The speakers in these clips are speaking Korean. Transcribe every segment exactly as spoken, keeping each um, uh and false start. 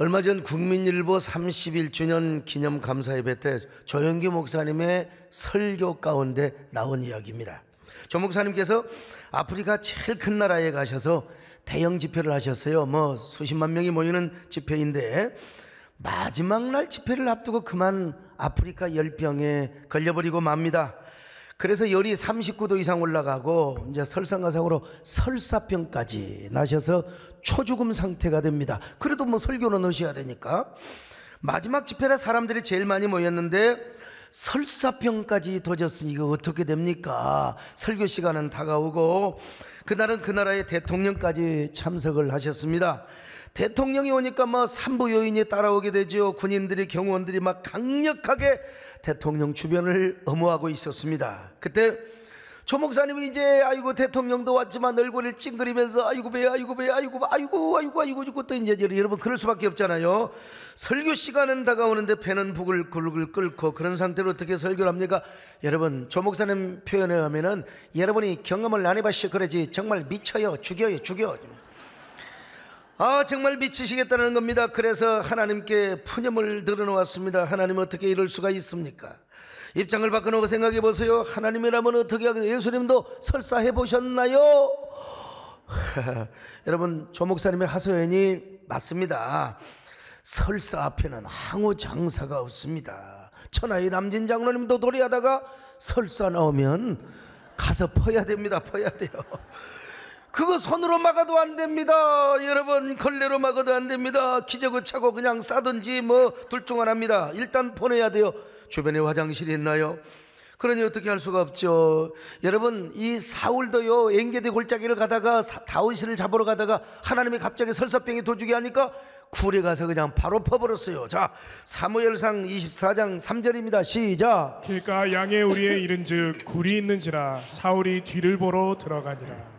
얼마 전 국민일보 삼십일 주년 기념 감사예배 때 조영기 목사님의 설교 가운데 나온 이야기입니다. 조 목사님께서 아프리카 제일 큰 나라에 가셔서 대형 집회를 하셨어요. 뭐 수십만 명이 모이는 집회인데 마지막 날 집회를 앞두고 그만 아프리카 열병에 걸려버리고 맙니다. 그래서 열이 삼십구 도 이상 올라가고 이제 설상가상으로 설사병까지 나셔서 초죽음 상태가 됩니다. 그래도 뭐 설교는 하셔야 되니까. 마지막 집회라 사람들이 제일 많이 모였는데 설사병까지 도졌으니 이거 어떻게 됩니까? 설교 시간은 다가오고 그날은 그 나라의 대통령까지 참석을 하셨습니다. 대통령이 오니까 막 삼부 요인이 따라오게 되죠. 군인들이 경호원들이 막 강력하게 대통령 주변을 엄호하고 있었습니다. 그때 조 목사님이 이제 아이고 대통령도 왔지만 얼굴을 찡그리면서 아이고 배야 아이고 배야 아이고 아이고 아이고 아이고 아이고 또 이제 여러분 그럴 수밖에 없잖아요. 설교 시간은 다가오는데 배는 북을 굴글 끓고 그런 상태로 어떻게 설교를 합니까? 여러분 조 목사님 표현에 하면은 여러분이 경험을 안 해봤시 그러지 정말 미쳐요. 죽여요 죽여. 아 정말 미치시겠다는 겁니다. 그래서 하나님께 푸념을 들어놓았습니다. 하나님 어떻게 이럴 수가 있습니까? 입장을 바꿔놓고 생각해 보세요. 하나님이라면 어떻게 하겠어요? 예수님도 설사해 보셨나요? 여러분 조 목사님의 하소연이 맞습니다. 설사 앞에는 항우 장사가 없습니다. 천하의 남진 장로님도 도리하다가 설사 나오면 가서 퍼야 됩니다. 퍼야 돼요. 그거 손으로 막아도 안 됩니다. 여러분 걸레로 막아도 안 됩니다. 기저귀 차고 그냥 싸든지 뭐 둘 중 하나입니다. 일단 보내야 돼요. 주변에 화장실이 있나요? 그러니 어떻게 할 수가 없죠. 여러분 이 사울도요 엥게디 골짜기를 가다가 다윗을 잡으러 가다가 하나님이 갑자기 설사병이 도주게 하니까 굴에 가서 그냥 바로 퍼버렸어요. 자 사무엘상 이십사 장 삼 절입니다 시작. 길가 양의 우리에 이른즉 굴이 있는지라 사울이 뒤를 보러 들어가니라.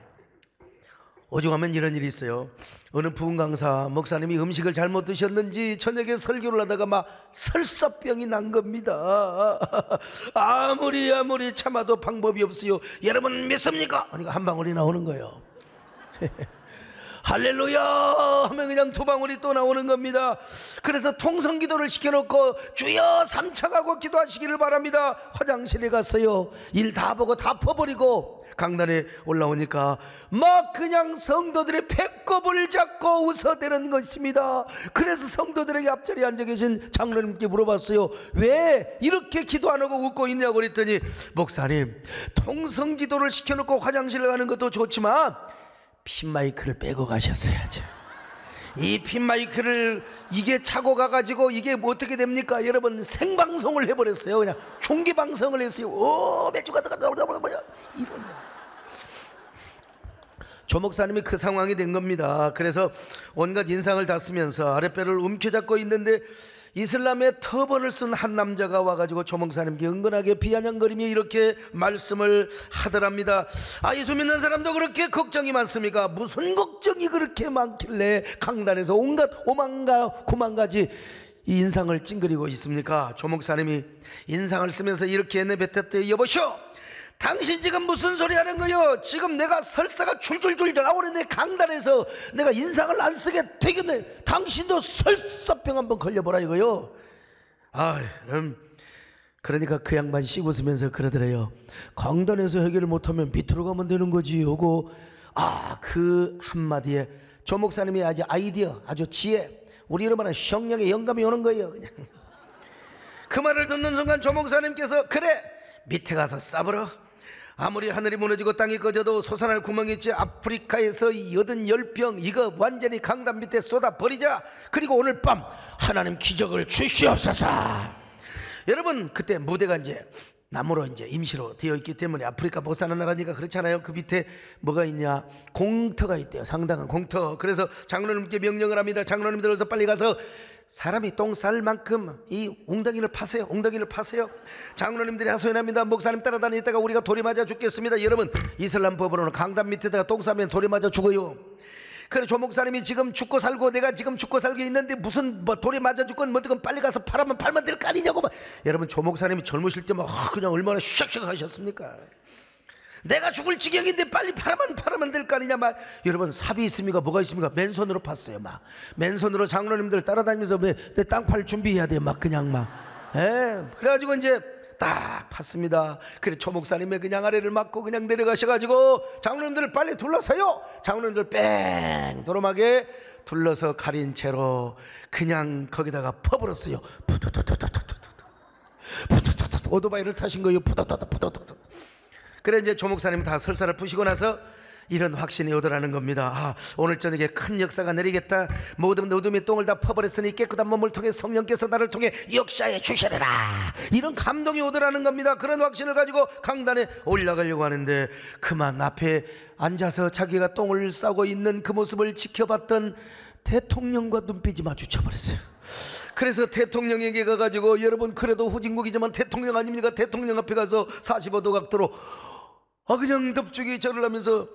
오죽하면 이런 일이 있어요. 어느 부흥 강사 목사님이 음식을 잘못 드셨는지 저녁에 설교를 하다가 막 설사병이 난 겁니다. 아무리 아무리 참아도 방법이 없어요. 여러분 믿습니까? 그러니까 한 방울이 나오는 거예요. 할렐루야 하면 그냥 두 방울이 또 나오는 겁니다. 그래서 통성기도를 시켜놓고 주여 삼창하고 기도하시기를 바랍니다. 화장실에 갔어요. 일 다 보고 다 퍼버리고 강단에 올라오니까 막 그냥 성도들의 배꼽을 잡고 웃어대는 것입니다. 그래서 성도들에게 앞자리에 앉아 계신 장로님께 물어봤어요. 왜 이렇게 기도 안 하고 웃고 있냐고 그랬더니 목사님 통성기도를 시켜놓고 화장실에 가는 것도 좋지만 핀마이크를 빼고 가셨어야죠. 이 핀마이크를 이게 차고 가가지고 이게 뭐 어떻게 됩니까? 여러분 생방송을 해버렸어요. 그냥 종기방송을 했어요. 오 매주가 들어가더라고요. 이런 조 목사님이 그 상황이 된 겁니다. 그래서 온갖 인상을 다 쓰면서 아랫배를 움켜잡고 있는데 이슬람의 터번을 쓴 한 남자가 와가지고 조 목사님께 은근하게 비아냥거리며 이렇게 말씀을 하더랍니다. 아 예수 믿는 사람도 그렇게 걱정이 많습니까? 무슨 걱정이 그렇게 많길래 강단에서 온갖 오만가 고만가지 이 인상을 찡그리고 있습니까? 조 목사님이 인상을 쓰면서 이렇게 내뱉었대요. 여보쇼 당신 지금 무슨 소리 하는 거요? 지금 내가 설사가 줄줄줄 나오는데 강단에서 내가 인상을 안 쓰게 되겠네. 당신도 설사병 한번 걸려보라 이거요. 아, 그럼 그러니까 그 양반 씩 웃으면서 그러더래요. 강단에서 해결을 못하면 밑으로 가면 되는 거지. 요거 아, 그 한마디에 조 목사님이 아주 아이디어, 아주 지혜, 우리로 말하는 성령의 영감이 오는 거예요. 그냥 그 말을 듣는 순간 조 목사님께서 그래 밑에 가서 싸버려. 아무리 하늘이 무너지고 땅이 꺼져도 솟아날 구멍이 있지. 아프리카에서 여든 열병 이거 완전히 강단 밑에 쏟아버리자. 그리고 오늘 밤 하나님 기적을 주시옵소서. 여러분 그때 무대가 이제 나무로 이제 임시로 되어 있기 때문에 아프리카 못 사는 나라니까 그렇잖아요. 그 밑에 뭐가 있냐 공터가 있대요. 상당한 공터. 그래서 장로님께 명령을 합니다. 장로님 들어서 빨리 가서 사람이 똥 쌀 만큼 이 웅덩이를 파세요. 웅덩이를 파세요. 장로님들이 하소연합니다. 목사님 따라다니다가 우리가 돌이 맞아 죽겠습니다. 여러분 이슬람 법으로는 강단 밑에다가 똥 싸면 돌이 맞아 죽어요. 그래 조 목사님이 지금 죽고 살고 내가 지금 죽고 살고 있는데 무슨 뭐 돌이 맞아 죽건 뭐든 빨리 가서 팔아면 팔면 될 거 아니냐고 막. 여러분 조 목사님이 젊으실 때 막 그냥 얼마나 샥샥 하셨습니까? 내가 죽을 지경인데 빨리 팔아만 팔아만 될 거 아니냐 막. 여러분 삽이 있습니까? 뭐가 있습니까? 맨손으로 팠어요 막. 맨손으로 장로님들 따라다니면서 내 땅 팔 준비해야 돼 막 그냥 막. 에 그래가지고 이제 딱 팠습니다. 그래 초목사님의 그냥 아래를 맞고 그냥 내려가셔가지고 장로님들을 빨리 둘러서요. 장로님들 뺑 도로막에 둘러서 가린 채로 그냥 거기다가 퍼버렸어요. 푸두두두두두두두 푸두두두두 오토바이를 타신 거예요. 푸두두두두두두. 그래 이제 조목사님이 다 설사를 푸시고 나서 이런 확신이 오더라는 겁니다. 아, 오늘 저녁에 큰 역사가 내리겠다. 모든 어둠의 똥을 다 퍼버렸으니 깨끗한 몸을 통해 성령께서 나를 통해 역사에 주시리라. 이런 감동이 오더라는 겁니다. 그런 확신을 가지고 강단에 올라가려고 하는데 그만 앞에 앉아서 자기가 똥을 싸고 있는 그 모습을 지켜봤던 대통령과 눈빛이 마주쳐버렸어요. 그래서 대통령에게 가가지고 여러분 그래도 후진국이지만 대통령 아닙니까? 대통령 앞에 가서 사십오 도 각도로 아 그냥 덥죽이 절을 하면서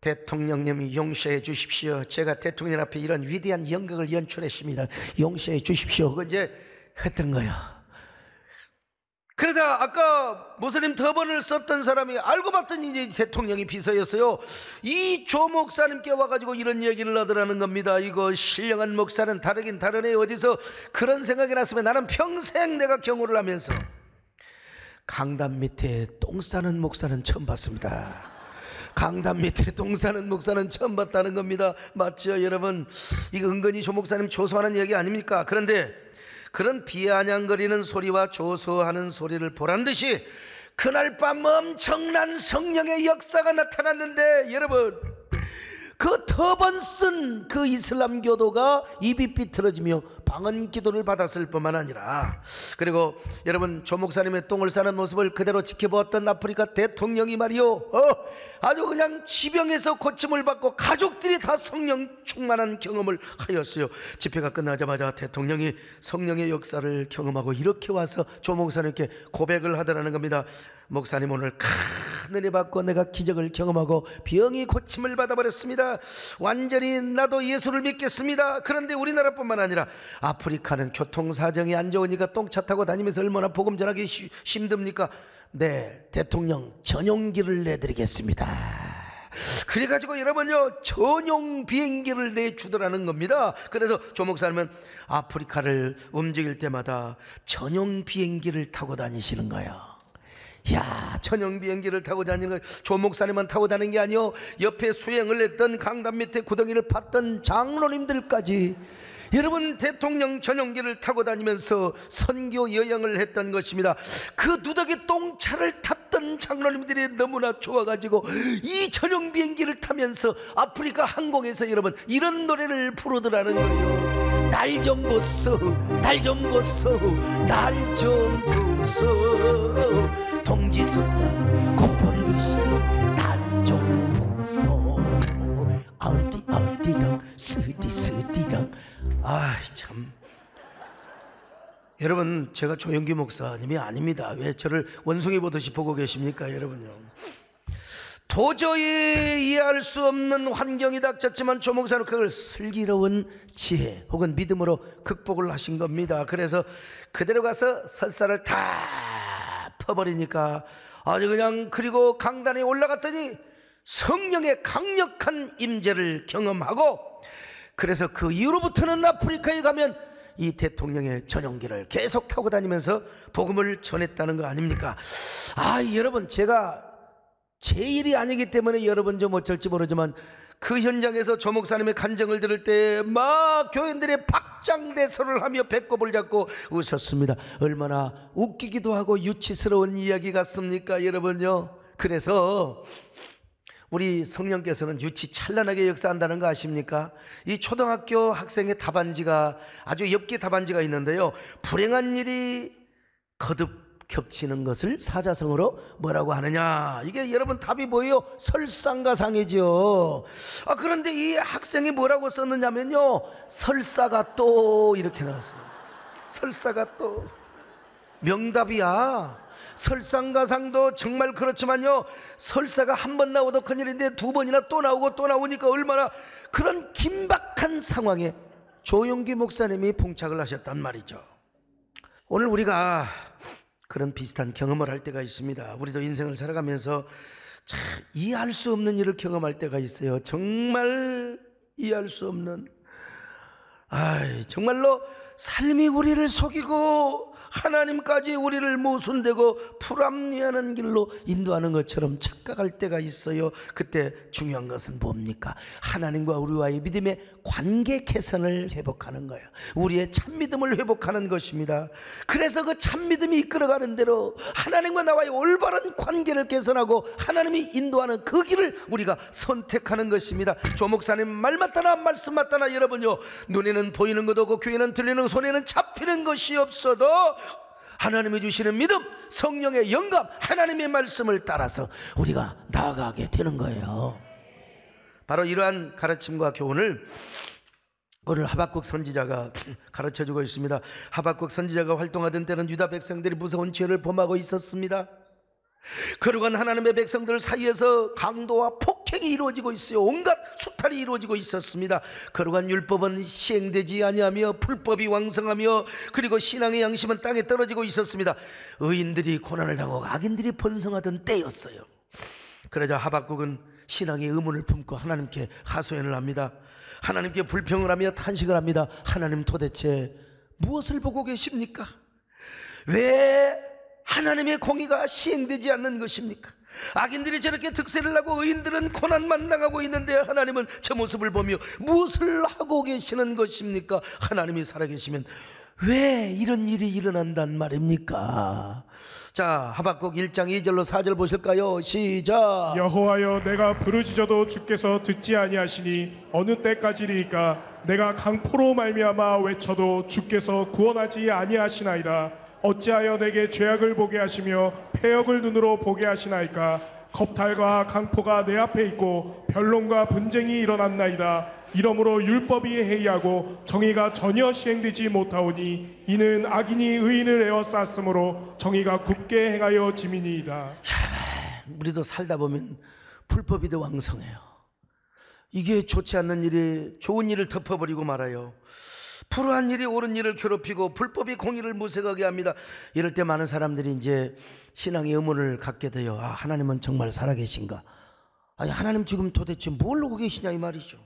대통령님이 용서해 주십시오. 제가 대통령 앞에 이런 위대한 연극을 연출했습니다. 용서해 주십시오. 그거 이제 했던 거예요. 그래서 아까 모슬림 터번을 썼던 사람이 알고 봤더니 이제 대통령이 비서였어요. 이 조 목사님께 와가지고 이런 얘기를 하더라는 겁니다. 이거 신령한 목사는 다르긴 다르네. 어디서 그런 생각이 났으면 나는 평생 내가 경호를 하면서 강단 밑에 똥 싸는 목사는 처음 봤습니다. 강단 밑에 똥 싸는 목사는 처음 봤다는 겁니다. 맞죠 여러분? 이거 은근히 조 목사님 조소하는 얘기 아닙니까? 그런데 그런 비아냥거리는 소리와 조소하는 소리를 보란 듯이 그날 밤 엄청난 성령의 역사가 나타났는데 여러분 그 터번 쓴 그 이슬람교도가 입이 삐뚤어지며 방언기도를 받았을 뿐만 아니라 그리고 여러분 조 목사님의 똥을 싸는 모습을 그대로 지켜보았던 아프리카 대통령이 말이요 어, 아주 그냥 지병에서 고침을 받고 가족들이 다 성령 충만한 경험을 하였어요. 집회가 끝나자마자 대통령이 성령의 역사를 경험하고 이렇게 와서 조 목사님께 고백을 하더라는 겁니다. 목사님 오늘 큰 은혜 받고 내가 기적을 경험하고 병이 고침을 받아버렸습니다. 완전히 나도 예수를 믿겠습니다. 그런데 우리나라뿐만 아니라 아프리카는 교통사정이 안 좋으니까 똥차 타고 다니면서 얼마나 복음 전하기 힘듭니까? 네, 대통령 전용기를 내드리겠습니다. 그래가지고 여러분요 전용 비행기를 내주더라는 겁니다. 그래서 조 목사님은 아프리카를 움직일 때마다 전용 비행기를 타고 다니시는 거예요. 야 전용 비행기를 타고 다니는 조 목사님만 타고 다니는 게 아니오. 옆에 수행을 했던 강단 밑에 구덩이를 팠던 장로님들까지 여러분 대통령 전용기를 타고 다니면서 선교 여행을 했던 것입니다. 그 누더기 똥차를 탔던 장로님들이 너무나 좋아가지고 이 전용 비행기를 타면서 아프리카 항공에서 여러분 이런 노래를 부르더라는 거예요. 날 좀 보소 날 좀 보소 날 좀 보소 동지섰다 고픈 듯이 난좀 보소 아울디 아울디랑 스디 스디랑. 아참 여러분 제가 조영기 목사님이 아닙니다. 왜 저를 원숭이 보듯이 보고 계십니까 여러분요? 도저히 이해할 수 없는 환경이 닥쳤지만 조 목사는 그걸 슬기로운 지혜 혹은 믿음으로 극복을 하신 겁니다. 그래서 그대로 가서 설사를 다 퍼버리니까 아주 그냥 그리고 강단에 올라갔더니 성령의 강력한 임재를 경험하고 그래서 그 이후로부터는 아프리카에 가면 이 대통령의 전용기를 계속 타고 다니면서 복음을 전했다는 거 아닙니까? 아 여러분 제가 제 일이 아니기 때문에 여러분 좀 어쩔지 모르지만 그 현장에서 조 목사님의 간증을 들을 때 막 교인들의 박장대소를 하며 배꼽을 잡고 웃었습니다. 얼마나 웃기기도 하고 유치스러운 이야기 같습니까 여러분요? 그래서 우리 성령께서는 유치 찬란하게 역사한다는 거 아십니까? 이 초등학교 학생의 답안지가 아주 엽기 답안지가 있는데요. 불행한 일이 거듭 겹치는 것을 사자성어로 뭐라고 하느냐? 이게 여러분 답이 뭐예요? 설상가상이죠. 아 그런데 이 학생이 뭐라고 썼느냐면요, 설사가 또 이렇게 나왔어요. 설사가 또 명답이야. 설상가상도 정말 그렇지만요, 설사가 한 번 나오도 큰일인데 두 번이나 또 나오고 또 나오니까 얼마나 그런 긴박한 상황에 조영기 목사님이 봉착을 하셨단 말이죠. 오늘 우리가 그런 비슷한 경험을 할 때가 있습니다. 우리도 인생을 살아가면서 참 이해할 수 없는 일을 경험할 때가 있어요. 정말 이해할 수 없는, 아이, 정말로 삶이 우리를 속이고 하나님까지 우리를 모순되고 불합리하는 길로 인도하는 것처럼 착각할 때가 있어요. 그때 중요한 것은 뭡니까? 하나님과 우리와의 믿음의 관계 개선을 회복하는 거예요. 우리의 참믿음을 회복하는 것입니다. 그래서 그 참믿음이 이끌어가는 대로 하나님과 나와의 올바른 관계를 개선하고 하나님이 인도하는 그 길을 우리가 선택하는 것입니다. 조 목사님 말 맞다나 말씀 맞다나 여러분요, 눈에는 보이는 것도 없고 귀에는 들리는, 손에는 잡히는 것이 없어도 하나님이 주시는 믿음, 성령의 영감, 하나님의 말씀을 따라서 우리가 나아가게 되는 거예요. 바로 이러한 가르침과 교훈을 오늘 하박국 선지자가 가르쳐주고 있습니다. 하박국 선지자가 활동하던 때는 유다 백성들이 무서운 죄를 범하고 있었습니다. 그러한 하나님의 백성들 사이에서 강도와 폭행이 이루어지고 있어요. 온갖 수탈이 이루어지고 있었습니다. 그러한 율법은 시행되지 아니하며 불법이 왕성하며 그리고 신앙의 양심은 땅에 떨어지고 있었습니다. 의인들이 고난을 당하고 악인들이 번성하던 때였어요. 그러자 하박국은 신앙의 의문을 품고 하나님께 하소연을 합니다. 하나님께 불평을 하며 탄식을 합니다. 하나님, 도대체 무엇을 보고 계십니까? 왜 하나님의 공의가 시행되지 않는 것입니까? 악인들이 저렇게 득세를 하고 의인들은 고난만 당하고 있는데 하나님은 저 모습을 보며 무엇을 하고 계시는 것입니까? 하나님이 살아계시면 왜 이런 일이 일어난단 말입니까? 자, 하박국 일 장 이 절로 사 절 보실까요? 시작. 여호와여, 내가 부르짖어도 주께서 듣지 아니하시니 어느 때까지리까? 내가 강포로 말미암아 외쳐도 주께서 구원하지 아니하시나이다. 어찌하여 내게 죄악을 보게 하시며 패역을 눈으로 보게 하시나이까? 겁탈과 강포가 내 앞에 있고 변론과 분쟁이 일어났나이다. 이러므로 율법이 해이하고 정의가 전혀 시행되지 못하오니 이는 악인이 의인을 에워쌌으므로 정의가 굳게 행하여 짐이니이다. 우리도 살다 보면 불법이 더 왕성해요. 이게 좋지 않는 일이 좋은 일을 덮어버리고 말아요. 불의한 일이 옳은 일을 괴롭히고 불법이 공의를 무색하게 합니다. 이럴 때 많은 사람들이 이제 신앙의 의문을 갖게 돼요. 아, 하나님은 정말 살아계신가? 아니, 하나님 지금 도대체 뭘 보고 계시냐, 이 말이죠.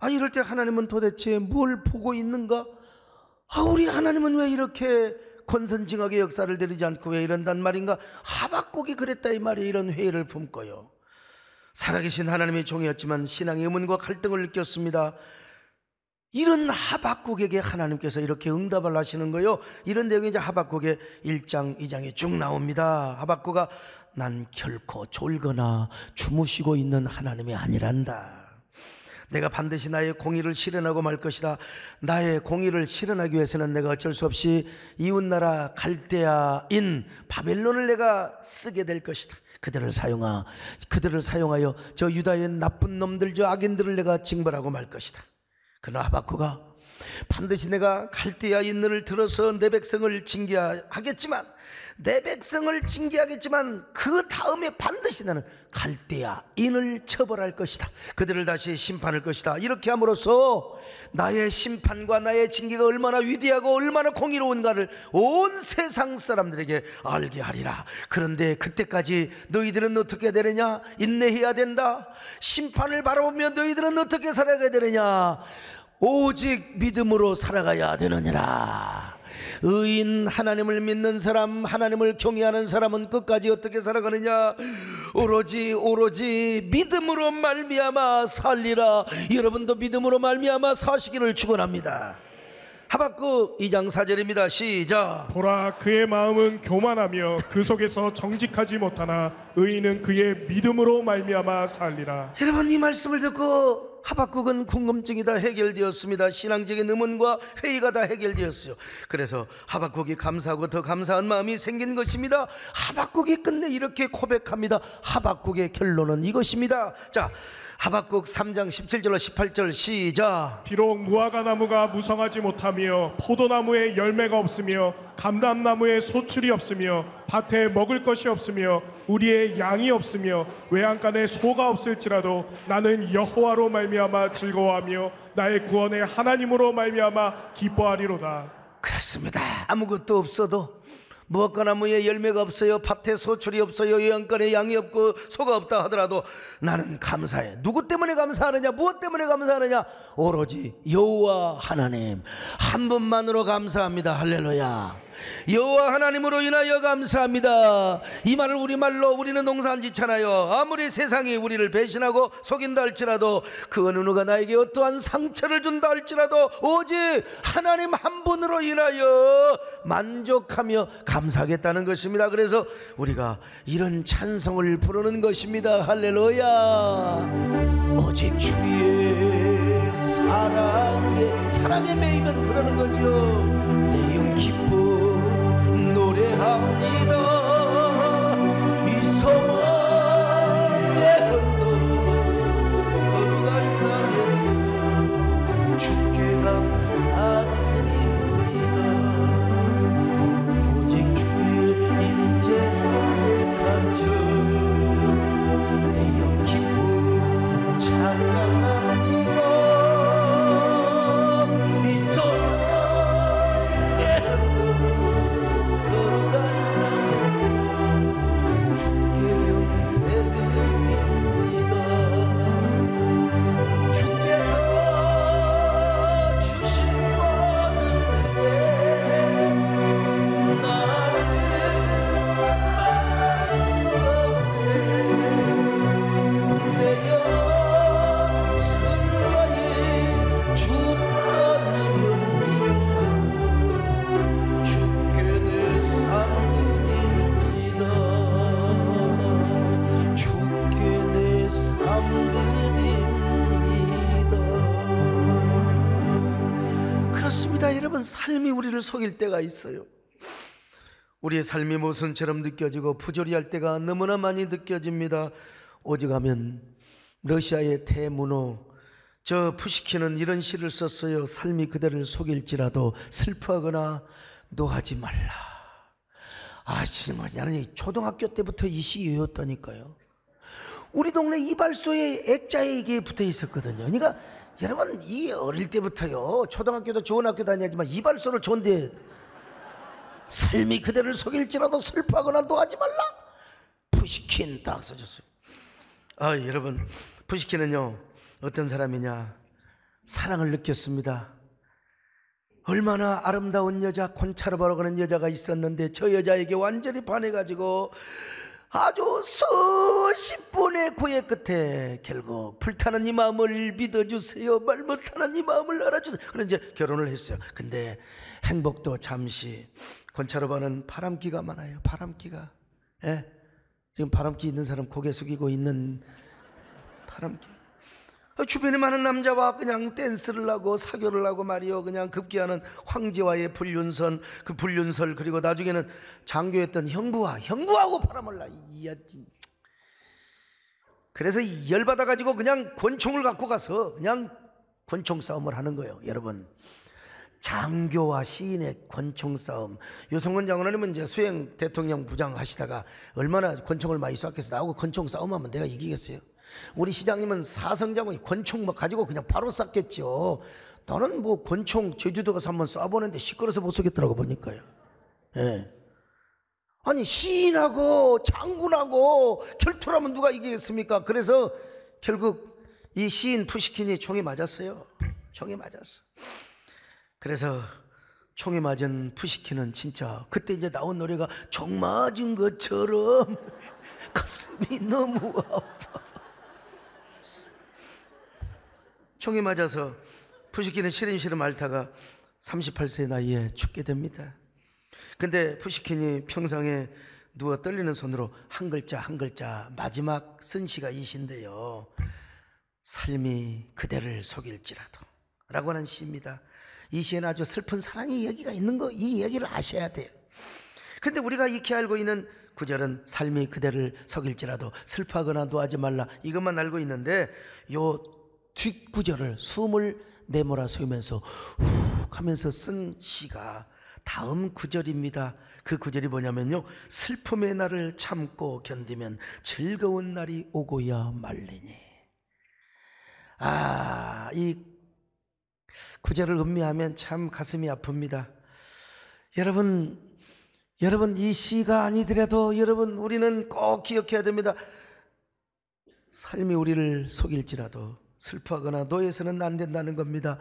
아, 이럴 때 하나님은 도대체 뭘 보고 있는가? 아, 우리 하나님은 왜 이렇게 권선징악의 역사를 내리지 않고 왜 이런단 말인가? 하박국이 그랬다, 이 말이에요. 이런 회의를 품고요. 살아계신 하나님의 종이었지만 신앙의 의문과 갈등을 느꼈습니다. 이런 하박국에게 하나님께서 이렇게 응답을 하시는 거예요. 이런 내용이 이제 하박국의 일 장 이 장에 쭉 나옵니다. 하박국아, 난 결코 졸거나 주무시고 있는 하나님이 아니란다. 내가 반드시 나의 공의를 실현하고 말 것이다. 나의 공의를 실현하기 위해서는 내가 어쩔 수 없이 이웃나라 갈대아인 바벨론을 내가 쓰게 될 것이다. 그들을 사용하, 그들을 사용하여 저 유다의 나쁜 놈들, 저 악인들을 내가 징벌하고 말 것이다. 그러나 하박국아, 반드시 내가 갈대아인을 들어서 내 백성을 징계하겠지만 내 백성을 징계하겠지만 그 다음에 반드시 나는 갈대아인을 처벌할 것이다. 그들을 다시 심판할 것이다. 이렇게 함으로써 나의 심판과 나의 징계가 얼마나 위대하고 얼마나 공의로운가를 온 세상 사람들에게 알게 하리라. 그런데 그때까지 너희들은 어떻게 되느냐? 인내해야 된다. 심판을 바라보며 너희들은 어떻게 살아가야 되느냐? 오직 믿음으로 살아가야 되느니라. 의인, 하나님을 믿는 사람, 하나님을 경외하는 사람은 끝까지 어떻게 살아가느냐? 오로지 오로지 믿음으로 말미암아 살리라. 여러분도 믿음으로 말미암아 사시기를 축원합니다. 하박국 이 장 사 절입니다. 시작. 보라, 그의 마음은 교만하며 그 속에서 정직하지 못하나 의인은 그의 믿음으로 말미암아 살리라. 여러분, 이 말씀을 듣고 하박국은 궁금증이 다 해결되었습니다. 신앙적인 의문과 회의가 다 해결되었어요. 그래서 하박국이 감사하고 더 감사한 마음이 생긴 것입니다. 하박국이 끝내 이렇게 고백합니다. 하박국의 결론은 이것입니다. 자, 하박국 삼 장 십칠 절로 십팔 절 시작. 비록 무화과나무가 무성하지 못하며 포도나무에 열매가 없으며 감람나무에 소출이 없으며 밭에 먹을 것이 없으며 우리의 양이 없으며 외양간에 소가 없을지라도 나는 여호와로 말미암아 즐거워하며 나의 구원의 하나님으로 말미암아 기뻐하리로다. 그렇습니다. 아무것도 없어도 무화과나무에 열매가 없어요. 밭에 소출이 없어요. 양간에 양이 없고 소가 없다 하더라도 나는 감사해. 누구 때문에 감사하느냐? 무엇 때문에 감사하느냐? 오로지 여호와 하나님 한 분만으로 감사합니다. 할렐루야. 여호와 하나님으로 인하여 감사합니다. 이 말을 우리말로 우리는 농사한 짓잖아요. 아무리 세상이 우리를 배신하고 속인다 할지라도, 그 어느 누가 나에게 어떠한 상처를 준다 할지라도 오직 하나님 한 분으로 인하여 만족하며 감사하겠다는 것입니다. 그래서 우리가 이런 찬송을 부르는 것입니다. 할렐루야. 오직 주의 사랑, 내 사랑에 매이면 그러는 거죠. 내 영 기쁨 합니다. 이 소망 내 건너가 있다면서 주께 감사드립니다. 오직 주의 임재 안에 감춰 내 영 기쁨 찬양합니다. 여러분, 삶이 우리를 속일 때가 있어요. 우리의 삶이 모순처럼 느껴지고 부조리할 때가 너무나 많이 느껴집니다. 오직하면 러시아의 대문호 저 푸시킨은 이런 시를 썼어요. 삶이 그대를 속일지라도 슬퍼하거나 노하지 말라. 아 정말 나는 초등학교 때부터 이 시 외웠다니까요. 우리 동네 이발소에 액자에 이게 붙어 있었거든요. 그러니까 여러분, 이 어릴 때부터요, 초등학교도 좋은 학교 다니지만 이발소를 좋은데, 삶이 그대를 속일지라도 슬퍼하거나 노하지 말라. 푸시킨 딱 써줬어요. 아 여러분, 푸시킨은요 어떤 사람이냐, 사랑을 느꼈습니다. 얼마나 아름다운 여자, 콘차르바로 가는 여자가 있었는데 저 여자에게 완전히 반해가지고 아주 수십 분의 고뇌 끝에 결국 불타는 이 마음을 믿어주세요, 말 못하는 이 마음을 알아주세요. 그래서 이제 결혼을 했어요. 근데 행복도 잠시. 곤차로바는 바람기가 많아요. 바람기가. 예? 지금 바람기 있는 사람 고개 숙이고 있는 바람기. 주변에 많은 남자와 그냥 댄스를 하고 사교를 하고 말이요, 그냥 급기야는 황제와의 불륜선, 그 불륜설, 그리고 나중에는 장교였던 형부와 형부하고 바람을라. 그래서 열받아가지고 그냥 권총을 갖고 가서 그냥 권총 싸움을 하는 거예요. 여러분, 장교와 시인의 권총 싸움. 유성근 장관님은 이제 수행 대통령 부장 하시다가 얼마나 권총을 많이 쐈겠어. 나하고 권총 싸움하면 내가 이기겠어요? 우리 시장님은 사성장군이 권총 막 가지고 그냥 바로 쐈겠죠. 나는 뭐 권총 제주도 가서 한번 쏴보는데 시끄러워서 못 쏘겠더라고 보니까요. 예. 아니 시인하고 장군하고 결투를 하면 누가 이기겠습니까? 그래서 결국 이 시인 푸시킨이 총이 맞았어요. 총이 맞았어. 그래서 총이 맞은 푸시킨은 진짜 그때 이제 나온 노래가 총 맞은 것처럼 가슴이 너무 아파. 총이 맞아서 푸시킨은 시름시름 앓다가 서른여덟 세 나이에 죽게 됩니다. 근데 푸시킨이 평상에 누워 떨리는 손으로 한 글자 한 글자 마지막 쓴 시가 이 시인데요, 삶이 그대를 속일지라도 라고 하는 시입니다. 이 시에는 아주 슬픈 사랑의 얘기가 있는 거, 이 얘기를 아셔야 돼요. 근데 우리가 익히 알고 있는 구절은 삶이 그대를 속일지라도 슬퍼하거나 노하지 말라, 이것만 알고 있는데 요 뒷구절을 숨을 내몰아 쉬면서 후 하면서 쓴 시가 다음 구절입니다. 그 구절이 뭐냐면요, 슬픔의 날을 참고 견디면 즐거운 날이 오고야 말리니. 아, 이 구절을 음미하면 참 가슴이 아픕니다. 여러분, 여러분, 이 시가 아니더라도 여러분, 우리는 꼭 기억해야 됩니다. 삶이 우리를 속일지라도 슬퍼하거나 노예해서는 안 된다는 겁니다.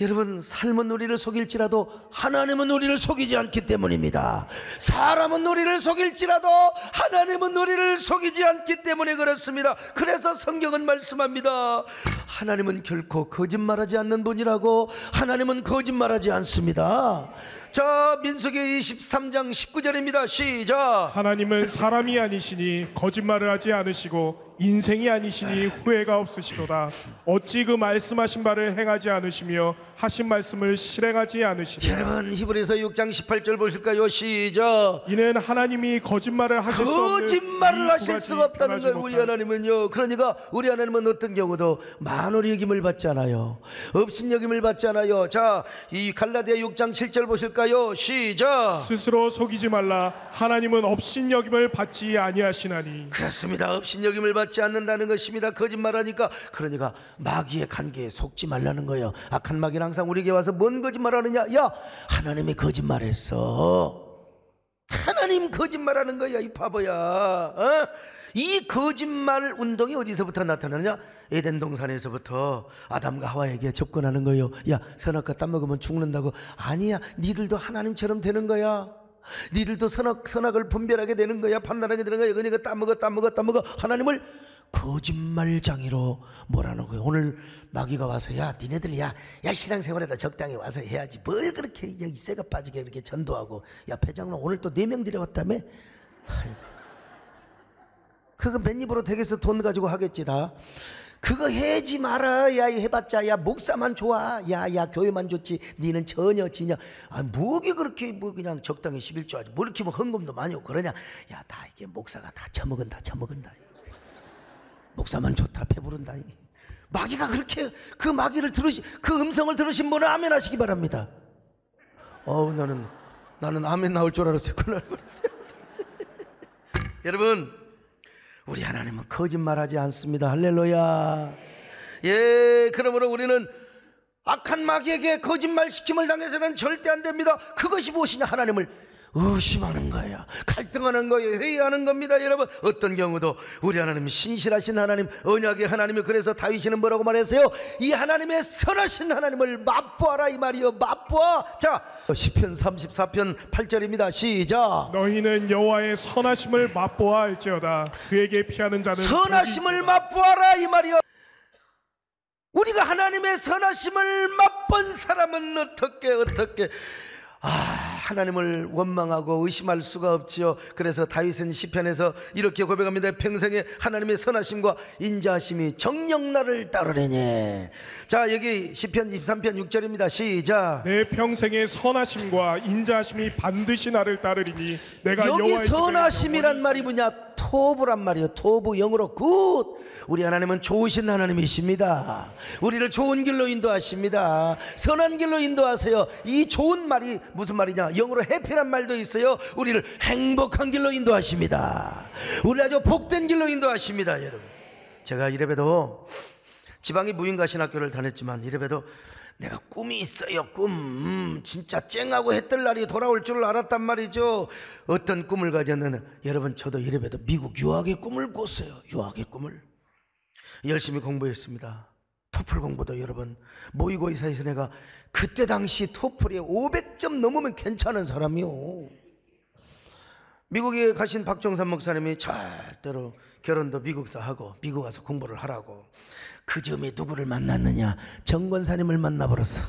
여러분, 삶은 우리를 속일지라도 하나님은 우리를 속이지 않기 때문입니다. 사람은 우리를 속일지라도 하나님은 우리를 속이지 않기 때문에 그렇습니다. 그래서 성경은 말씀합니다. 하나님은 결코 거짓말하지 않는 분이라고. 하나님은 거짓말하지 않습니다. 자, 민수기 이십삼 장 십구 절입니다 시작. 하나님은 사람이 아니시니 거짓말을 하지 않으시고 인생이 아니시니 후회가 없으시도다. 어찌 그 말씀하신 바를 행하지 않으시며 하신 말씀을 실행하지 않으시리라. 여러분, 히브리서 육 장 십팔 절 보실까요? 시작. 이는 하나님이 거짓말을 하실 수 없는 거짓말을 하실 수가 없다는 거예요. 우리 하나님은요, 그러니까 우리 하나님은 어떤 경우도 만월의 여김을 받지 않아요. 없인 여김을 받지 않아요. 자, 이 갈라디아 육 장 칠 절 보실까요? 시작. 스스로 속이지 말라. 하나님은 없인 여김을 받지 아니하시나니. 그렇습니다. 없인 여김을 받지 받지 않는다는 것입니다. 거짓말하니까. 그러니까 마귀의 관계에 속지 말라는 거예요. 악한 마귀는 항상 우리에게 와서 뭔 거짓말하느냐? 야, 하나님이 거짓말했어. 하나님 거짓말하는 거야, 이 바보야. 어? 이 거짓말 운동이 어디서부터 나타나느냐? 에덴 동산에서부터 아담과 하와에게 접근하는 거예요. 야, 선악과 따먹으면 죽는다고. 아니야, 니들도 하나님처럼 되는 거야. 니들도 선악, 선악을 분별하게 되는 거야. 판단하게 되는 거야. 그러니까 따먹어 따먹어 따먹어. 하나님을 거짓말장이로 뭐라는 거예요. 오늘 마귀가 와서 야 니네들 야, 야 신앙생활에다 적당히 와서 해야지. 뭘 그렇게 야, 이새가 빠지게 이렇게 전도하고. 야 회장님 오늘 또 네 명 데려왔다며. 아이고. 그거 맨 입으로 되겠어. 돈 가지고 하겠지 다. 그거 해지 마라. 야, 해봤자 야 목사만 좋아. 야, 야 교회만 좋지. 니는 전혀 지냐. 아, 뭐게 그렇게 뭐 그냥 적당히 십일조 하지. 뭐 이렇게 뭐 헌금도 많이 오고 그러냐. 야, 다 이게 목사가 다 처먹은다, 처먹은다. 목사만 좋다, 배부른다. 마귀가 그렇게 그 마귀를 들으시, 그 음성을 들으신 분은 아멘하시기 바랍니다. 어우, 나는 나는 아멘 나올 줄 알았어요. 그날 말했어요. 여러분. 우리 하나님은 거짓말하지 않습니다. 할렐루야. 예, 그러므로 우리는 악한 마귀에게 거짓말 시킴을 당해서는 절대 안 됩니다. 그것이 무엇이냐? 하나님을 의심하는 거예요. 갈등하는 거예요. 회의하는 겁니다. 여러분, 어떤 경우도 우리 하나님이 신실하신 하나님, 언약의 하나님이. 그래서 다윗이는 뭐라고 말했어요? 이 하나님의 선하신 하나님을 맛보아라 이 말이요. 맛보아. 자, 시편 삼십사 편 팔 절입니다 시작. 너희는 여호와의 선하심을 맛보아 알지어다. 그에게 피하는 자는 선하심을 맛보아라 이 말이요. 우리가 하나님의 선하심을 맛본 사람은 어떻게 어떻게 아, 하나님을 원망하고 의심할 수가 없지요. 그래서 다윗은 시편에서 이렇게 고백합니다. 평생에 하나님의 선하심과 인자하심이 정녕 나를 따르리니. 자, 여기 시편 이십삼 편 육 절입니다 시작. 내 평생에 선하심과 인자하심이 반드시 나를 따르리니 내가 여기 여호와의 선하심이란 말이 뭐냐? 토브란 말이에요. 토브 영어로 굿. 우리 하나님은 좋으신 하나님이십니다. 우리를 좋은 길로 인도하십니다. 선한 길로 인도하세요. 이 좋은 말이 무슨 말이냐? 영어로 해피란 말도 있어요. 우리를 행복한 길로 인도하십니다. 우리 아주 복된 길로 인도하십니다. 여러분, 제가 이래봬도 지방의 무인가 신학교를 다녔지만 이래봬도 내가 꿈이 있어요. 꿈 음, 진짜 쨍하고 해뜰 날이 돌아올 줄 알았단 말이죠. 어떤 꿈을 가졌느냐? 여러분, 저도 이래봬도 미국 유학의 꿈을 꿨어요. 유학의 꿈을 열심히 공부했습니다. 토플 공부도 여러분, 모의고사에서 내가 그때 당시 토플에 오백 점 넘으면 괜찮은 사람이요. 미국에 가신 박종삼 목사님이 절대로 결혼도 미국서 하고 미국 가서 공부를 하라고. 그 점에 누구를 만났느냐? 정권사님을 만나버렸어.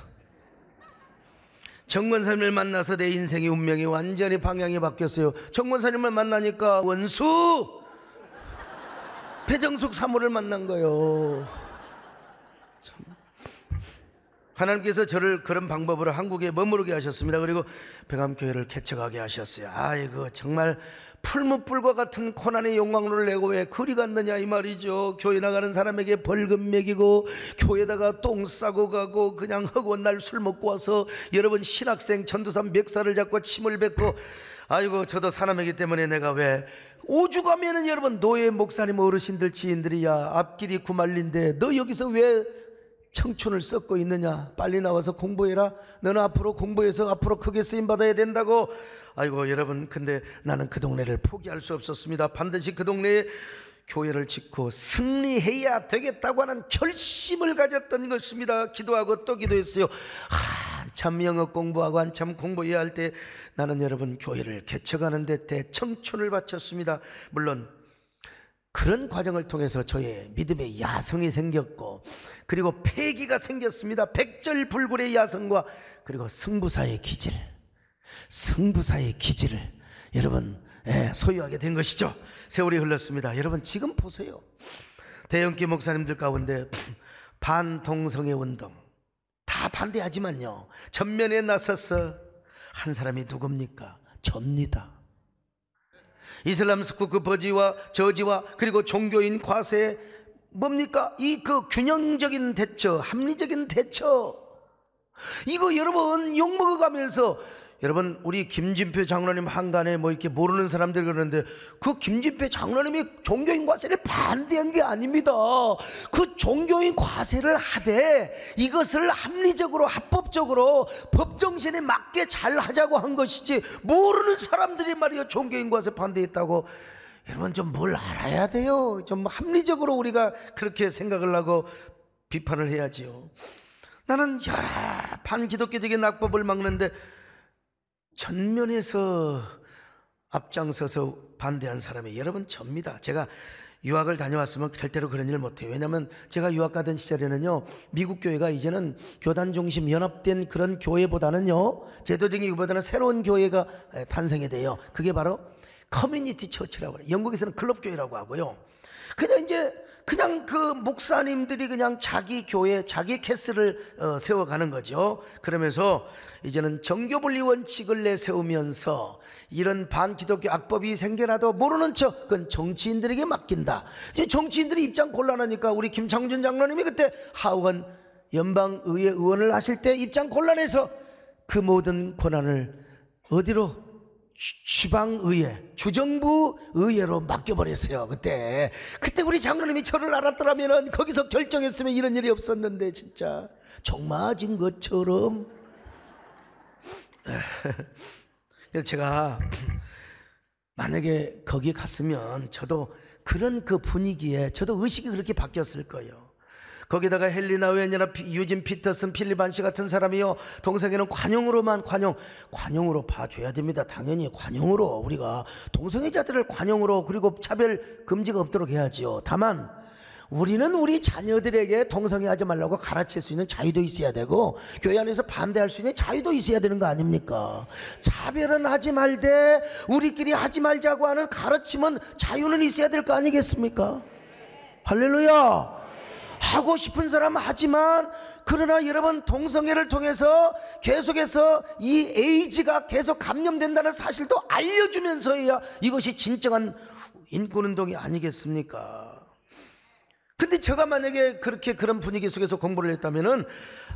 정권사님을 만나서 내 인생의 운명이 완전히 방향이 바뀌었어요. 정권사님을 만나니까 원수! 배정숙 사모를 만난 거예요. 참. 하나님께서 저를 그런 방법으로 한국에 머무르게 하셨습니다. 그리고 백암교회를 개척하게 하셨어요. 아이고, 정말 풀무불과 같은 고난의 용광로를 내고 왜 그리 갔느냐 이 말이죠. 교회 나가는 사람에게 벌금 매기고 교회에다가 똥 싸고 가고 그냥 허구한 날 술 먹고 와서 여러분 신학생 전두산 멱살을 잡고 침을 뱉고. 아이고, 저도 사람이기 때문에 내가 왜 오죽하면은 여러분 노예 목사님 어르신들 지인들이야 앞길이 구말린데 너 여기서 왜 청춘을 썩고 있느냐, 빨리 나와서 공부해라. 너는 앞으로 공부해서 앞으로 크게 쓰임받아야 된다고. 아이고 여러분, 근데 나는 그 동네를 포기할 수 없었습니다. 반드시 그 동네에 교회를 짓고 승리해야 되겠다고 하는 결심을 가졌던 것입니다. 기도하고 또 기도했어요. 한참 영어 공부하고 한참 공부해야 할 때 나는 여러분 교회를 개척하는 데 대청춘을 바쳤습니다. 물론 그런 과정을 통해서 저의 믿음의 야성이 생겼고, 그리고 패기가 생겼습니다. 백절불굴의 야성과 그리고 승부사의 기질, 승부사의 기질을 여러분 예, 소유하게 된 것이죠. 세월이 흘렀습니다. 여러분 지금 보세요. 대형기 목사님들 가운데 반동성애 운동 다 반대하지만요, 전면에 나서서 한 사람이 누굽니까? 접니다. 이슬람 스쿠 그 버지와 저지와 그리고 종교인 과세, 뭡니까? 이 그 균형적인 대처, 합리적인 대처, 이거 여러분 욕먹어가면서, 여러분 우리 김진표 장로님 한간에 뭐 이렇게 모르는 사람들 그러는데, 그 김진표 장로님이 종교인 과세를 반대한 게 아닙니다. 그 종교인 과세를 하되 이것을 합리적으로 합법적으로 법정신에 맞게 잘 하자고 한 것이지, 모르는 사람들이 말이에요 종교인 과세 반대했다고. 여러분 좀 뭘 알아야 돼요. 좀 합리적으로 우리가 그렇게 생각을 하고 비판을 해야지요. 나는 여러 반기독교적인 악법을 막는데 전면에서 앞장서서 반대한 사람이 여러분 접니다. 제가 유학을 다녀왔으면 절대로 그런 일을 못해요. 왜냐하면 제가 유학 가던 시절에는요, 미국 교회가 이제는 교단 중심 연합된 그런 교회보다는요, 제도적인 것보다는 새로운 교회가 탄생이 돼요. 그게 바로 커뮤니티 처치라고 해요. 영국에서는 클럽 교회라고 하고요. 그냥 이제 그냥 그 목사님들이 그냥 자기 교회, 자기 캐스를 어, 세워가는 거죠. 그러면서 이제는 정교분리 원칙을 내세우면서 이런 반기독교 악법이 생겨나도 모르는 척 그건 정치인들에게 맡긴다. 이제 정치인들이 입장 곤란하니까 우리 김창준 장로님이 그때 하원 연방의회 의원을 하실 때 입장 곤란해서 그 모든 권한을 어디로? 지방의회, 주정부 의회로 맡겨버렸어요. 그때 그때 우리 장로님이 저를 알았더라면 거기서 결정했으면 이런 일이 없었는데, 진짜 정 맞은 것처럼. 그래서 제가 만약에 거기 갔으면 저도 그런 그 분위기에 저도 의식이 그렇게 바뀌었을 거예요. 거기다가 헬리나 웬이나 유진 피터슨, 필리반시 같은 사람이요, 동성애는 관용으로만 관용 관용으로 봐줘야 됩니다. 당연히 관용으로, 우리가 동성애자들을 관용으로, 그리고 차별 금지가 없도록 해야지요. 다만 우리는 우리 자녀들에게 동성애하지 말라고 가르칠 수 있는 자유도 있어야 되고, 교회 안에서 반대할 수 있는 자유도 있어야 되는 거 아닙니까? 차별은 하지 말되 우리끼리 하지 말자고 하는 가르침은 자유는 있어야 될 거 아니겠습니까? 할렐루야. 하고 싶은 사람 하지만, 그러나 여러분 동성애를 통해서 계속해서 이 에이즈가 계속 감염된다는 사실도 알려주면서야 이것이 진정한 인권운동이 아니겠습니까? 근데 제가 만약에 그렇게 그런 분위기 속에서 공부를 했다면은,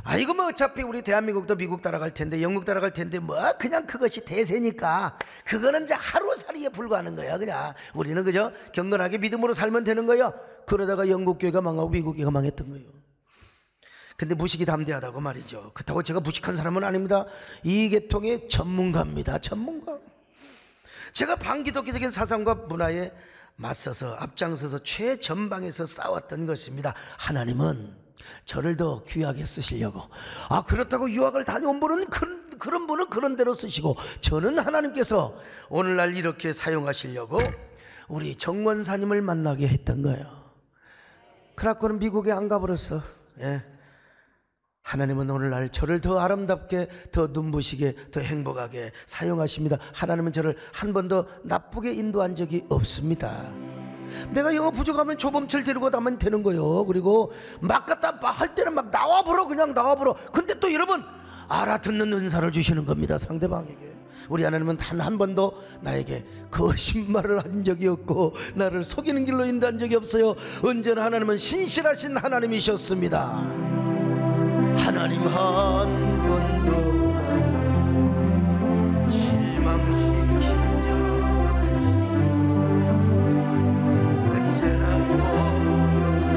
아이고 뭐 어차피 우리 대한민국도 미국 따라갈 텐데 영국 따라갈 텐데 뭐 그냥 그것이 대세니까 그거는 이제 하루살이에 불과하는 거야. 그냥 우리는 그저 경건하게 믿음으로 살면 되는 거야. 그러다가 영국 교회가 망하고 미국 교회가 망했던 거예요. 근데 무식이 담대하다고 말이죠. 그렇다고 제가 무식한 사람은 아닙니다. 이 계통의 전문가입니다. 전문가. 제가 반기독교적인 사상과 문화에 맞서서 앞장서서 최전방에서 싸웠던 것입니다. 하나님은 저를 더 귀하게 쓰시려고. 아 그렇다고 유학을 다녀온 분은 그런, 그런 분은 그런 대로 쓰시고, 저는 하나님께서 오늘날 이렇게 사용하시려고 우리 정원사님을 만나게 했던 거예요. 그래갖고는 미국에 안 가버렸어. 예. 하나님은 오늘날 저를 더 아름답게, 더 눈부시게, 더 행복하게 사용하십니다. 하나님은 저를 한 번도 나쁘게 인도한 적이 없습니다. 내가 영어 부족하면 조범철 데리고 가면 되는 거예요. 그리고 막 갖다 할 때는 막 나와버려, 그냥 나와버려. 근데 또 여러분 알아듣는 은사를 주시는 겁니다, 상대방에게. 우리 하나님은 단 한 번도 나에게 거짓말을 한 적이 없고 나를 속이는 길로 인도한 적이 없어요. 언제나 하나님은 신실하신 하나님이셨습니다. 하나님 한 번도 실망시킨 적 없으시오. 언제나 고맙고 은혜로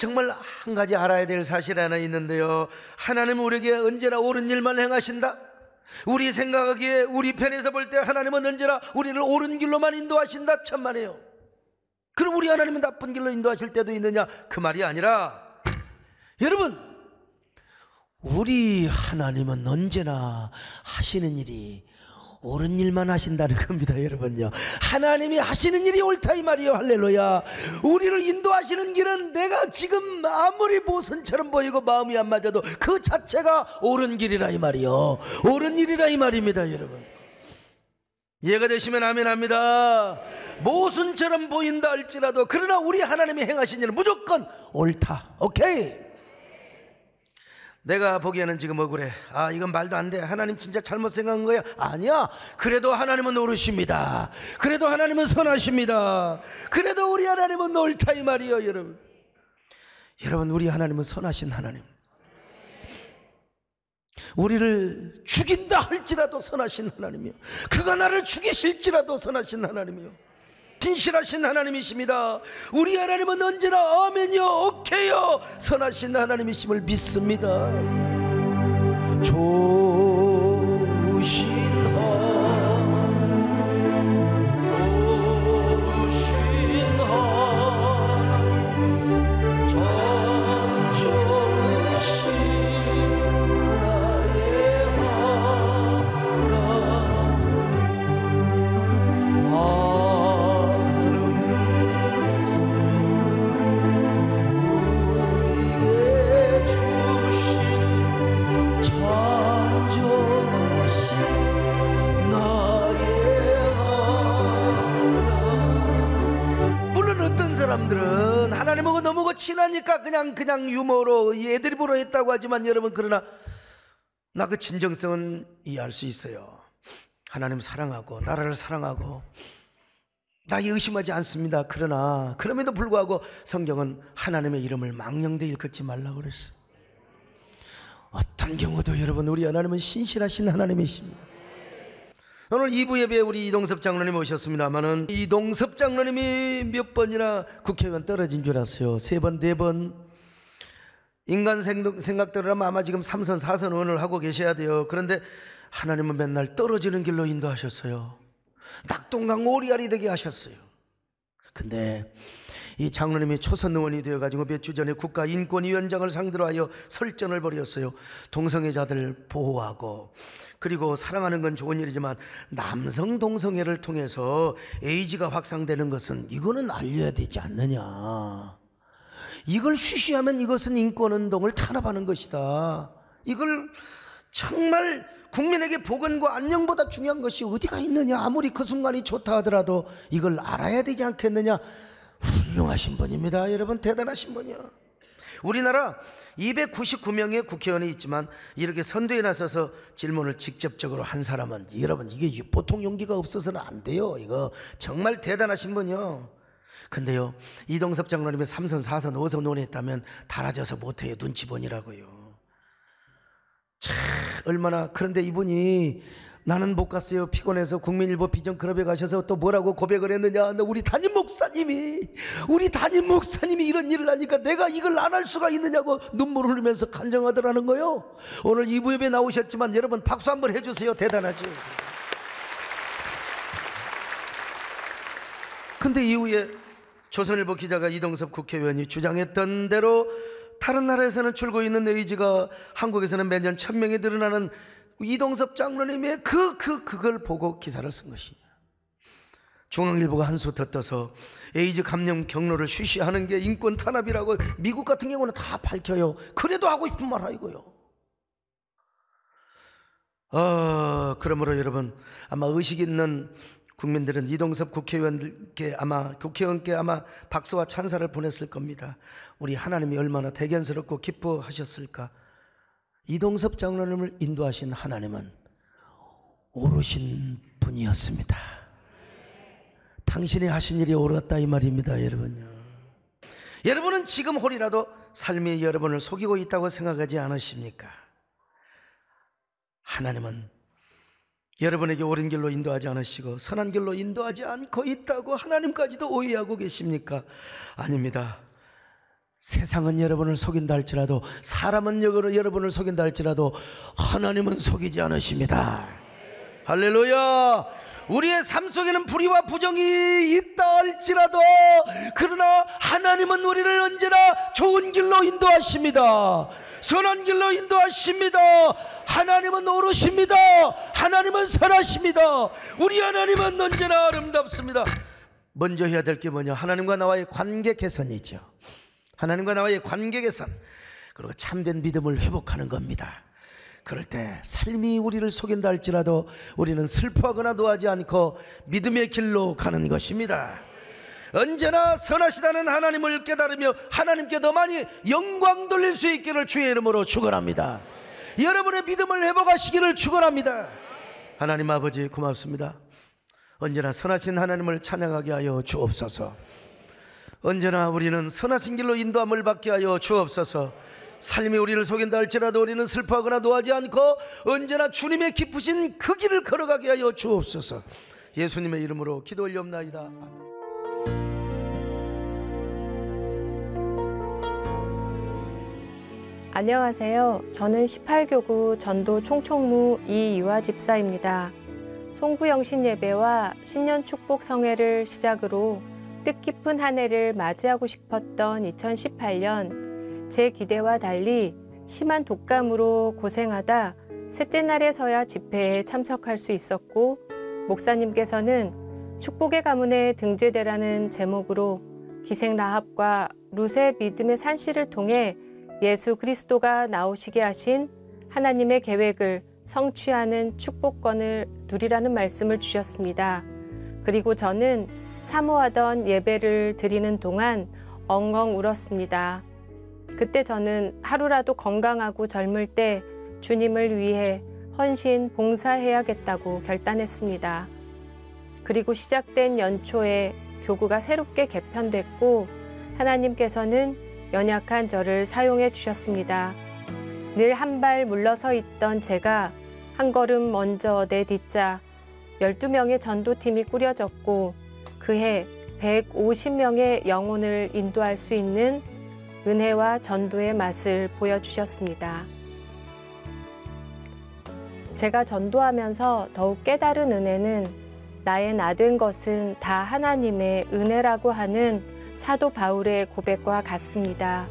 정말 한 가지 알아야 될 사실 하나 있는데요, 하나님은 우리에게 언제나 옳은 일만 행하신다. 우리 생각하기에, 우리 편에서 볼 때 하나님은 언제나 우리를 옳은 길로만 인도하신다 천만에요. 그럼 우리 하나님은 나쁜 길로 인도하실 때도 있느냐, 그 말이 아니라, 여러분 우리 하나님은 언제나 하시는 일이 옳은 일만 하신다는 겁니다. 여러분요, 하나님이 하시는 일이 옳다 이 말이에요. 할렐루야. 우리를 인도하시는 길은 내가 지금 아무리 모순처럼 보이고 마음이 안 맞아도 그 자체가 옳은 길이라 이 말이에요. 옳은 일이라 이 말입니다. 여러분, 이해가 되시면 아멘합니다. 모순처럼 보인다 할지라도 그러나 우리 하나님이 행하신 일은 무조건 옳다. 오케이. 내가 보기에는 지금 억울해. 아, 이건 말도 안 돼. 하나님 진짜 잘못 생각한 거야. 아니야. 그래도 하나님은 옳으십니다. 그래도 하나님은 선하십니다. 그래도 우리 하나님은 옳다 이 말이에요. 여러분, 여러분 우리 하나님은 선하신 하나님, 우리를 죽인다 할지라도 선하신 하나님이요, 그가 나를 죽이실지라도 선하신 하나님이요, 진실하신 하나님이십니다. 우리 하나님은 언제나 아멘이요, 오케이요, 선하신 하나님이심을 믿습니다. 좋으신 사람들은 하나님하고 너무 친하니까 그냥 그냥 유머로 애드립으로 했다고 하지만, 여러분 그러나 나 그 진정성은 이해할 수 있어요. 하나님 사랑하고 나라를 사랑하고 나 의심하지 않습니다. 그러나 그럼에도 불구하고 성경은 하나님의 이름을 망령되이 일컫지 말라고 그랬어요. 어떤 경우도 여러분 우리 하나님은 신실하신 하나님이십니다. 오늘 이 부 예배에 우리 이동섭 장로님 오셨습니다만은, 이동섭 장로님이 몇 번이나 국회의원 떨어진 줄 아세요? 세 번, 네 번. 인간 생각대로 하면 아마 지금 삼 선, 사 선 의원을 하고 계셔야 돼요. 그런데 하나님은 맨날 떨어지는 길로 인도하셨어요. 낙동강 오리알이 되게 하셨어요. 근데 이 장로님이 초선 의원이 되어가지고 몇 주 전에 국가인권위원장을 상대로 하여 설전을 벌였어요. 동성애자들 보호하고, 그리고 사랑하는 건 좋은 일이지만 남성 동성애를 통해서 에이즈가 확산되는 것은 이거는 알려야 되지 않느냐, 이걸 쉬쉬하면 이것은 인권운동을 탄압하는 것이다, 이걸 정말 국민에게 복음과 안녕보다 중요한 것이 어디가 있느냐, 아무리 그 순간이 좋다 하더라도 이걸 알아야 되지 않겠느냐. 훌륭하신 분입니다. 여러분 대단하신 분이요. 우리나라 이백구십구 명의 국회의원이 있지만 이렇게 선두에 나서서 질문을 직접적으로 한 사람은, 여러분 이게 보통 용기가 없어서는 안 돼요. 이거 정말 대단하신 분이요. 근데요, 이동섭 장로님이 삼 선, 사 선, 오 선 논의했다면 달아져서 못해요. 눈치 보니라고요. 참 얼마나. 그런데 이분이 나는 못 갔어요. 피곤해서 국민일보 비전클럽에 가셔서 또 뭐라고 고백을 했느냐. 우리 담임 목사님이, 우리 담임 목사님이 이런 일을 하니까 내가 이걸 안 할 수가 있느냐고 눈물을 흘리면서 간증하더라는 거예요. 오늘 이 부 예배 나오셨지만 여러분 박수 한번 해주세요. 대단하지. 근데 이후에 조선일보 기자가 이동섭 국회의원이 주장했던 대로 다른 나라에서는 줄고 있는 에이즈가 한국에서는 매년 천 명이 늘어나는 이동섭 장로님의 그, 그, 그걸 보고 기사를 쓴 것입니다. 중앙일보가 한 수 더 떠서 에이즈 감염 경로를 쉬쉬하는 게 인권 탄압이라고 미국 같은 경우는 다 밝혀요. 그래도 하고 싶은 말 하이고요. 어, 그러므로 여러분 아마 의식 있는 국민들은 이동섭 국회의원께 아마 국회의원께 아마 박수와 찬사를 보냈을 겁니다. 우리 하나님이 얼마나 대견스럽고 기뻐하셨을까. 이동섭 장로님을 인도하신 하나님은 옳으신 분이었습니다. 당신이 하신 일이 옳았다 이 말입니다, 여러분요. 여러분은 지금 혹이라도 삶이 여러분을 속이고 있다고 생각하지 않으십니까? 하나님은 여러분에게 옳은 길로 인도하지 않으시고 선한 길로 인도하지 않고 있다고 하나님까지도 오해하고 계십니까? 아닙니다. 세상은 여러분을 속인다 할지라도, 사람은 여러분을 속인다 할지라도 하나님은 속이지 않으십니다. 할렐루야. 우리의 삶 속에는 불의와 부정이 있다 할지라도 그러나 하나님은 우리를 언제나 좋은 길로 인도하십니다. 선한 길로 인도하십니다. 하나님은 옳으십니다. 하나님은 선하십니다. 우리 하나님은 언제나 아름답습니다. 먼저 해야 될 게 뭐냐? 하나님과 나와의 관계 개선이죠. 하나님과 나와의 관계 개선, 그리고 참된 믿음을 회복하는 겁니다. 그럴 때 삶이 우리를 속인다 할지라도 우리는 슬퍼하거나 노하지 않고 믿음의 길로 가는 것입니다. 언제나 선하시다는 하나님을 깨달으며 하나님께 더 많이 영광 돌릴 수 있기를 주의 이름으로 축원합니다. 여러분의 믿음을 회복하시기를 축원합니다. 하나님 아버지 고맙습니다. 언제나 선하신 하나님을 찬양하게 하여 주옵소서. 언제나 우리는 선하신 길로 인도함을 받게 하여 주옵소서. 삶이 우리를 속인다 할지라도 우리는 슬퍼하거나 노하지 않고 언제나 주님의 깊으신 그 길을 걸어가게 하여 주옵소서. 예수님의 이름으로 기도 올리옵나이다. 아멘. 안녕하세요. 저는 십팔 교구 전도 총총무 이유아 집사입니다. 송구영신 예배와 신년 축복 성회를 시작으로 뜻깊은 한 해를 맞이하고 싶었던 이천십팔 년, 제 기대와 달리 심한 독감으로 고생하다 셋째 날에서야 집회에 참석할 수 있었고, 목사님께서는 축복의 가문에 등재되라는 제목으로 기생 라합과 룻의 믿음의 산실을 통해 예수 그리스도가 나오시게 하신 하나님의 계획을 성취하는 축복권을 누리라는 말씀을 주셨습니다. 그리고 저는 사모하던 예배를 드리는 동안 엉엉 울었습니다. 그때 저는 하루라도 건강하고 젊을 때 주님을 위해 헌신, 봉사해야겠다고 결단했습니다. 그리고 시작된 연초에 교구가 새롭게 개편됐고 하나님께서는 연약한 저를 사용해 주셨습니다. 늘 한 발 물러서 있던 제가 한 걸음 먼저 내딛자 열두 명의 전도팀이 꾸려졌고 그해 백오십 명의 영혼을 인도할 수 있는 은혜와 전도의 맛을 보여주셨습니다. 제가 전도하면서 더욱 깨달은 은혜는 나의 나 된 것은 다 하나님의 은혜라고 하는 사도 바울의 고백과 같습니다.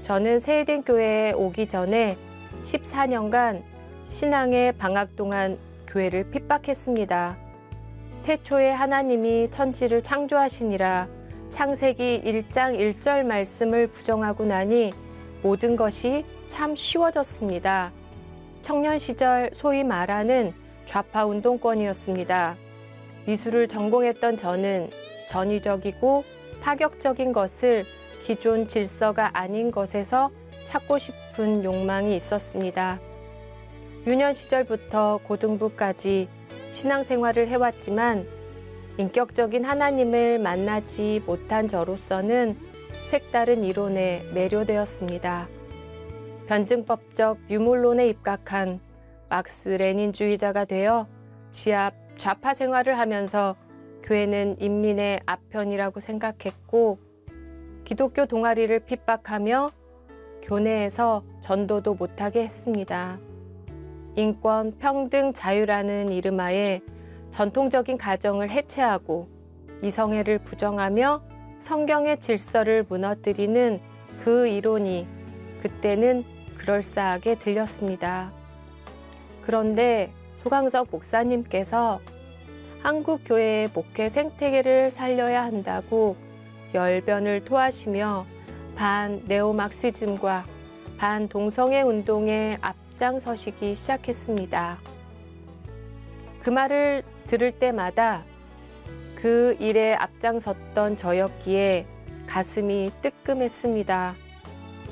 저는 세이덴 교회에 오기 전에 십사 년간 신앙의 방학 동안 교회를 핍박했습니다. 태초에 하나님이 천지를 창조하시니라 창세기 일 장 일 절 말씀을 부정하고 나니 모든 것이 참 쉬워졌습니다. 청년 시절 소위 말하는 좌파 운동권이었습니다. 미술을 전공했던 저는 전위적이고 파격적인 것을 기존 질서가 아닌 것에서 찾고 싶은 욕망이 있었습니다. 유년 시절부터 고등부까지 신앙생활을 해왔지만 인격적인 하나님을 만나지 못한 저로서는 색다른 이론에 매료되었습니다. 변증법적 유물론에 입각한 막스 레닌주의자가 되어 지압 좌파 생활을 하면서 교회는 인민의 아편이라고 생각했고 기독교 동아리를 핍박하며 교내에서 전도도 못하게 했습니다. 인권, 평등, 자유라는 이름하에 전통적인 가정을 해체하고 이성애를 부정하며 성경의 질서를 무너뜨리는 그 이론이 그때는 그럴싸하게 들렸습니다. 그런데 소강석 목사님께서 한국 교회의 목회 생태계를 살려야 한다고 열변을 토하시며 반 네오막시즘과 반 동성애 운동에 앞장서시기 시작했습니다. 그 말을 들을 때마다 그 일에 앞장섰던 저였기에 가슴이 뜨끔했습니다.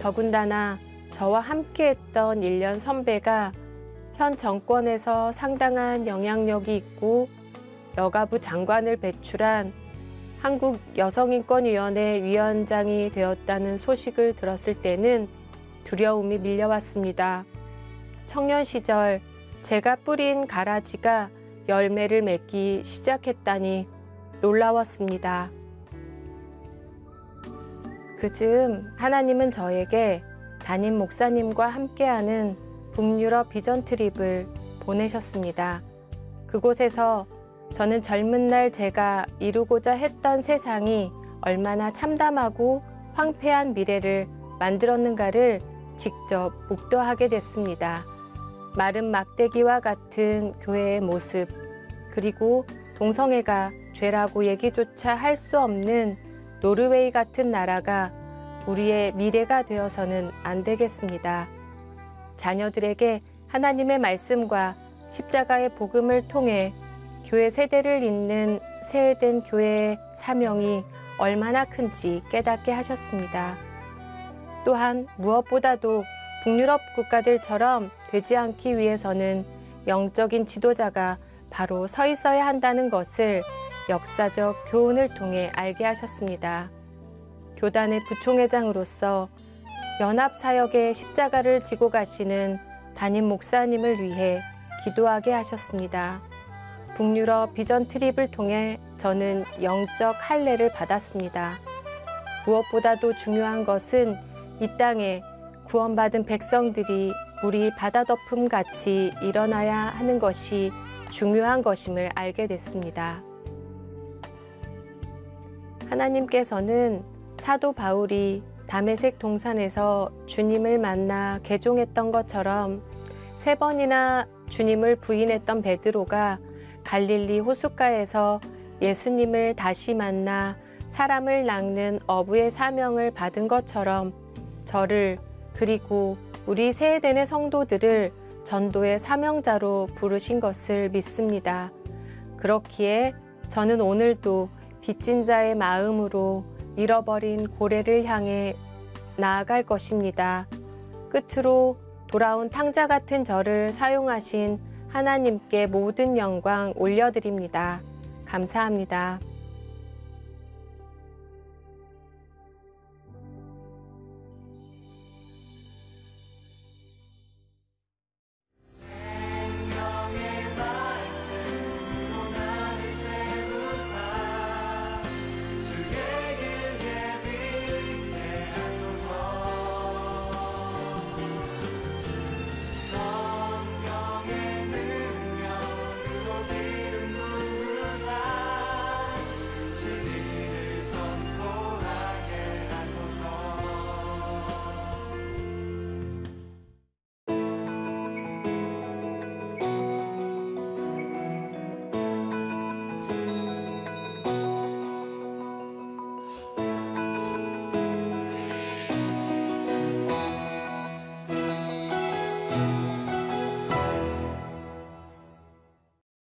더군다나 저와 함께했던 일 년 선배가 현 정권에서 상당한 영향력이 있고 여가부 장관을 배출한 한국여성인권위원회 위원장이 되었다는 소식을 들었을 때는 두려움이 밀려왔습니다. 청년 시절 제가 뿌린 가라지가 열매를 맺기 시작했다니 놀라웠습니다. 그즈음 하나님은 저에게 담임 목사님과 함께하는 북유럽 비전 트립을 보내셨습니다. 그곳에서 저는 젊은 날 제가 이루고자 했던 세상이 얼마나 참담하고 황폐한 미래를 만들었는가를 직접 목도하게 됐습니다. 마른 막대기와 같은 교회의 모습, 그리고 동성애가 죄라고 얘기조차 할 수 없는 노르웨이 같은 나라가 우리의 미래가 되어서는 안 되겠습니다. 자녀들에게 하나님의 말씀과 십자가의 복음을 통해 교회 세대를 잇는 세해된 교회의 사명이 얼마나 큰지 깨닫게 하셨습니다. 또한 무엇보다도 북유럽 국가들처럼 되지 않기 위해서는 영적인 지도자가 바로 서 있어야 한다는 것을 역사적 교훈을 통해 알게 하셨습니다. 교단의 부총회장으로서 연합사역의 십자가를 지고 가시는 담임 목사님을 위해 기도하게 하셨습니다. 북유럽 비전 트립을 통해 저는 영적 할례를 받았습니다. 무엇보다도 중요한 것은 이 땅에 구원받은 백성들이 물이 바다덮음 같이 일어나야 하는 것이 중요한 것임을 알게 됐습니다. 하나님께서는 사도 바울이 다메섹 동산에서 주님을 만나 개종했던 것처럼 세 번이나 주님을 부인했던 베드로가 갈릴리 호숫가에서 예수님을 다시 만나 사람을 낚는 어부의 사명을 받은 것처럼 저를 그리고 우리 세해된의 성도들을 전도의 사명자로 부르신 것을 믿습니다. 그렇기에 저는 오늘도 빚진 자의 마음으로 잃어버린 고래를 향해 나아갈 것입니다. 끝으로 돌아온 탕자 같은 저를 사용하신 하나님께 모든 영광 올려드립니다. 감사합니다.